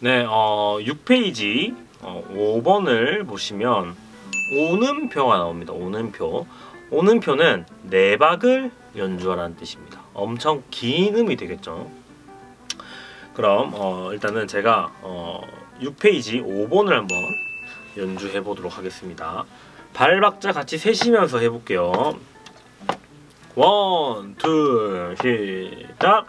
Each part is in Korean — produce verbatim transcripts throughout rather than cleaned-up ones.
네, 어, 육 페이지 어, 오 번을 보시면 오음표가 나옵니다. 오음표. 오음표는 내박을 연주하라는 뜻입니다. 엄청 긴 음이 되겠죠. 그럼 어, 일단은 제가 어, 육 페이지 오 번을 한번 연주해 보도록 하겠습니다. 발박자 같이 세시면서 해볼게요. 원, 둘, 시작!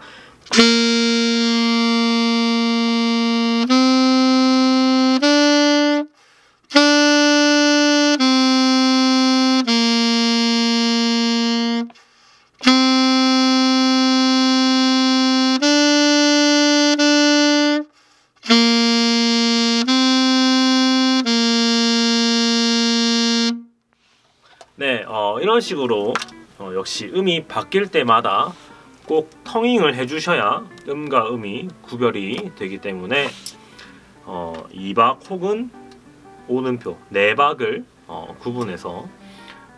네, 어, 이런 식으로 어, 역시 음이 바뀔 때마다 꼭 텅잉을 해주셔야 음과 음이 구별이 되기 때문에 어, 이박 혹은 오음표, 내박을 어, 구분해서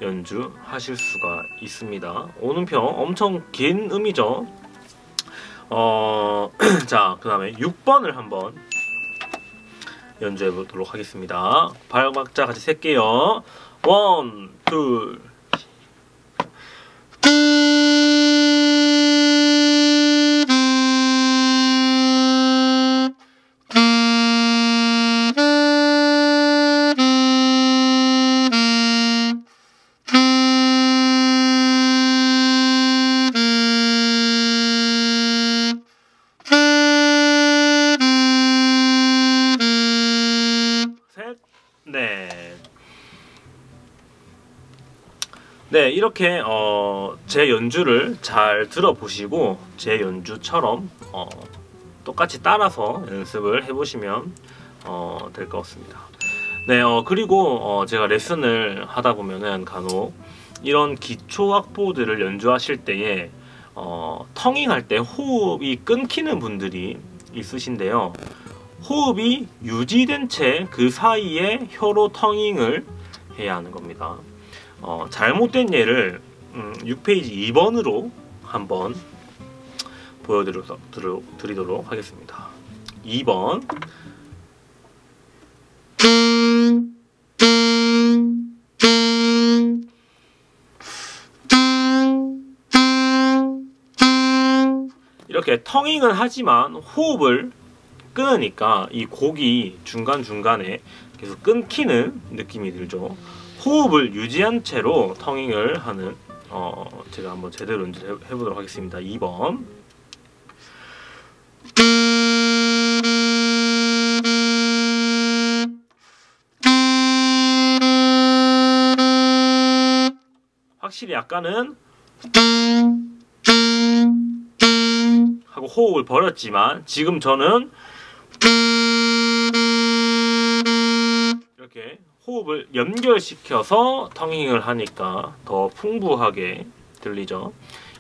연주하실 수가 있습니다. 오음표 엄청 긴 음이죠. 어, 자, 그 다음에 육 번을 한번 연주해 보도록 하겠습니다. 발박자 같이 셀게요. 원, 둘, 네, 이렇게 어, 제 연주를 잘 들어보시고 제 연주처럼 어, 똑같이 따라서 연습을 해보시면 어, 될 것 같습니다. 네, 어, 그리고 어, 제가 레슨을 하다 보면은 간혹 이런 기초 악보들을 연주하실 때에 어, 텅잉할 때 호흡이 끊기는 분들이 있으신데요. 호흡이 유지된 채 그 사이에 혀로 텅잉을 해야 하는 겁니다. 어, 잘못된 예를 음, 육 페이지 이 번으로 한번 보여드리도록 하겠습니다. 이 번 이렇게 텅잉은 하지만 호흡을 끊으니까 이 곡이 중간중간에 계속 끊기는 느낌이 들죠. 호흡을 유지한 채로 텅잉을 하는 어 제가 한번 제대로 연주해 보도록 하겠습니다. 이 번 확실히 약간은 하고 호흡을 버렸지만 지금 저는 이렇게 호흡을 연결시켜서 텅잉을 하니까 더 풍부하게 들리죠.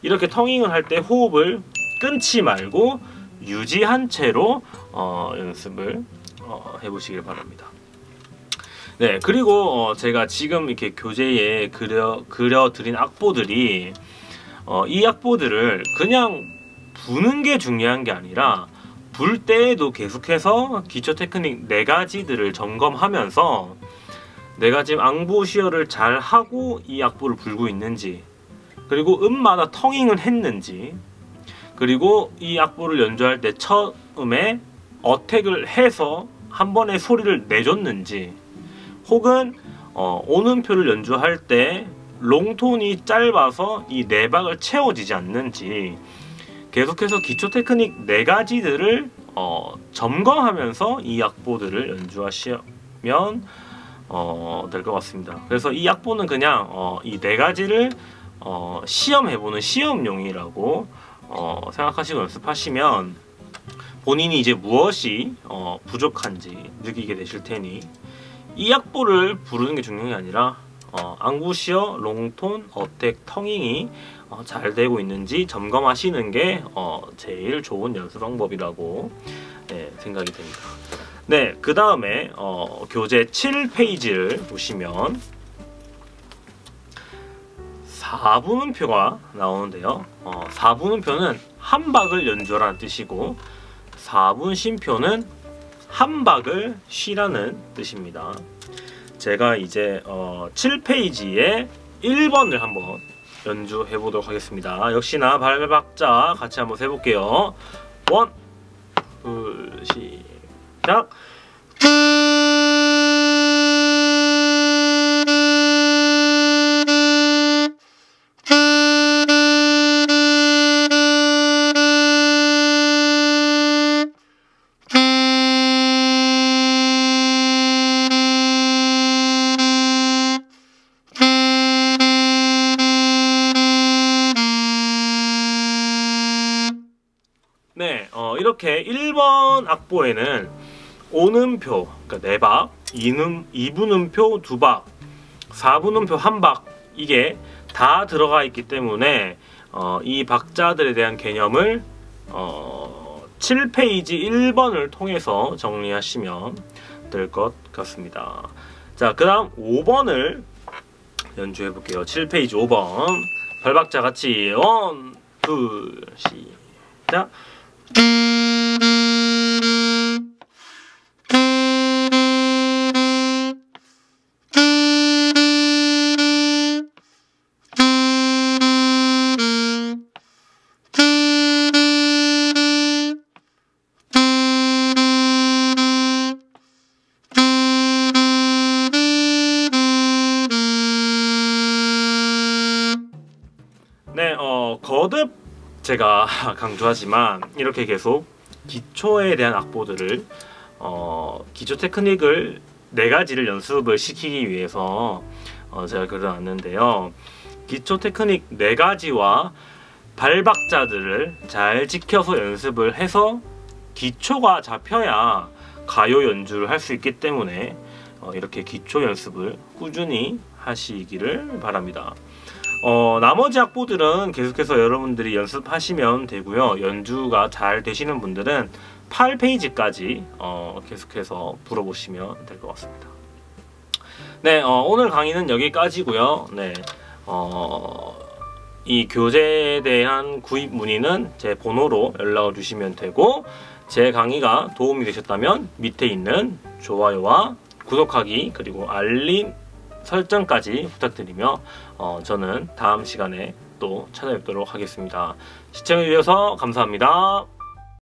이렇게 텅잉을 할 때 호흡을 끊지 말고 유지한 채로 어, 연습을 어, 해보시길 바랍니다. 네, 그리고 어, 제가 지금 이렇게 교재에 그려, 그려드린 악보들이 어, 이 악보들을 그냥 부는 게 중요한 게 아니라 불 때에도 계속해서 기초 테크닉 네 가지들을 점검하면서 내가 지금 앙부시어를 잘 하고 이 악보를 불고 있는지, 그리고 음마다 텅잉을 했는지, 그리고 이 악보를 연주할 때 처음에 어택을 해서 한 번에 소리를 내줬는지, 혹은 어, 오음표를 연주할 때 롱톤이 짧아서 이 내박을 채워지지 않는지 계속해서 기초 테크닉 네 가지들을 어, 점검하면서 이 악보들을 연주하시면 어, 될 것 같습니다. 그래서 이 악보는 그냥 어, 이 네 가지를 어, 시험해보는 시험용이라고 어, 생각하시고 연습하시면 본인이 이제 무엇이 어, 부족한지 느끼게 되실 테니 이 악보를 부르는 게 중요한 게 아니라 어, 앙부시어, 롱톤, 어택, 텅잉이 어, 잘 되고 있는지 점검하시는 게 어, 제일 좋은 연습 방법이라고 네, 생각이 됩니다. 네, 그 다음에 어, 교재 칠 페이지를 보시면 사분음표가 나오는데요. 어, 사분음표는 한박을 연주하라는 뜻이고, 사 분 심표는 한박을 쉬라는 뜻입니다. 제가 이제 어, 칠 페이지에 일 번을 한번 연주해 보도록 하겠습니다. 역시나 발박자 같이 한번 해볼게요. 원, 둘, 시작! 네, 어, 이렇게 일 번 악보에는 오음표, 그러니까 네 박, 이분음표 이 박, 사분음표 일 박, 이게 다 들어가 있기 때문에 어, 이 박자들에 대한 개념을 어, 칠 페이지 일 번을 통해서 정리하시면 될 것 같습니다. 자, 그 다음 오 번을 연주해 볼게요. 칠 페이지 오 번 발박자 같이 원, 둘, 시작! 네, 어, 거듭 제가 강조하지만 이렇게 계속 기초에 대한 악보들을 어, 기초 테크닉을 네 가지를 연습을 시키기 위해서 어, 제가 글을 놨는데요. 기초 테크닉 네 가지와 발박자들을 잘 지켜서 연습을 해서 기초가 잡혀야 가요 연주를 할 수 있기 때문에 어, 이렇게 기초 연습을 꾸준히 하시기를 바랍니다. 어, 나머지 악보들은 계속해서 여러분들이 연습하시면 되고요. 연주가 잘 되시는 분들은 팔 페이지까지 어, 계속해서 불어보시면 될 것 같습니다. 네, 어, 오늘 강의는 여기까지고요. 네, 어, 이 교재에 대한 구입 문의는 제 번호로 연락을 주시면 되고, 제 강의가 도움이 되셨다면 밑에 있는 좋아요와 구독하기 그리고 알림 설정까지 부탁드리며 어, 저는 다음 시간에 또 찾아뵙도록 하겠습니다. 시청해주셔서 감사합니다.